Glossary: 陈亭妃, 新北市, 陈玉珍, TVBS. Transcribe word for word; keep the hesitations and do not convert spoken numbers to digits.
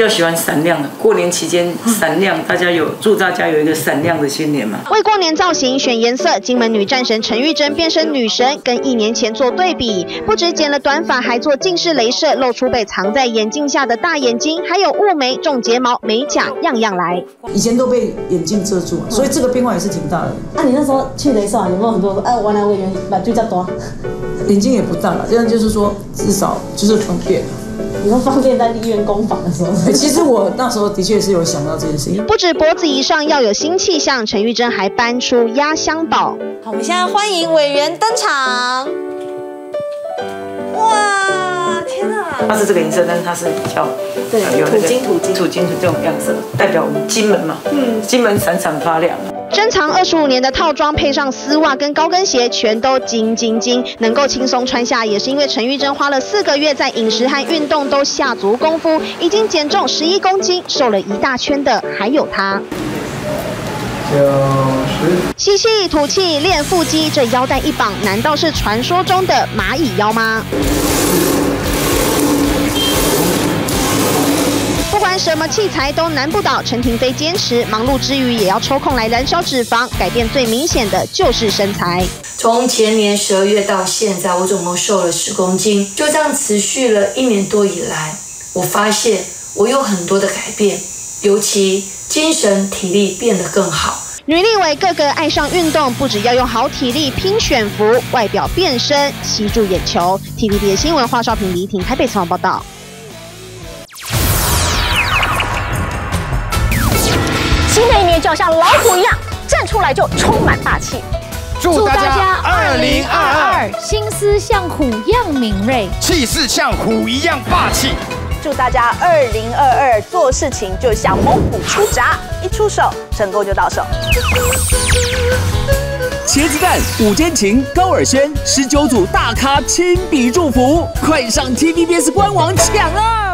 比较喜欢闪亮的，过年期间闪亮，大家有祝大家有一个闪亮的新年嘛。为过年造型选颜色，金门女战神陈玉珍变身女神，跟一年前做对比，不止剪了短发，还做近视雷射，露出被藏在眼镜下的大眼睛，还有雾眉、种睫毛、美甲，样样来。以前都被眼镜遮住，所以这个变化也是挺大的。那、啊、你那时候去雷射，有没有很多人说，哎、啊，我来我眼把就这多？眼睛也不大了，这样就是说至少就是方便。 你说方便在立院工坊的时候，其实我那时候的确是有想到这件事情。不止脖子以上要有新气象，陈玉珍还搬出压箱宝。好，我们现在欢迎委员登场。哇，天哪！它是这个颜色，但是它是比较对有那个土金土金土金的这种样色，代表我们金门嘛，嗯，金门闪闪发亮。 珍藏二十五年的套装，配上丝袜跟高跟鞋，全都金金金，能够轻松穿下，也是因为陈玉珍花了四个月在饮食和运动都下足功夫，已经减重十一公斤，瘦了一大圈的还有她。吸气吐气练腹肌，这腰带一绑，难道是传说中的蚂蚁腰吗？ 什么器材都难不倒陈亭妃，坚持忙碌之余也要抽空来燃烧脂肪，改变最明显的就是身材。从前年十二月到现在，我总共瘦了十公斤，就这样持续了一年多以来，我发现我有很多的改变，尤其精神体力变得更好。 女立委个个爱上运动，不只要用好体力拼选服，外表变身吸住眼球。T V B S 新闻华少平、李婷台北采访报道。新的一年就要像老虎一样站出来，就充满霸气。祝大家二零二二心思像虎一样敏锐，气势像虎一样霸气。祝大家二零二二做事情就像猛虎出闸，一出手成功就到手。茄子蛋、五间情、高尔宣，十九组大咖亲笔祝福，快上 T V B S 官网抢啊！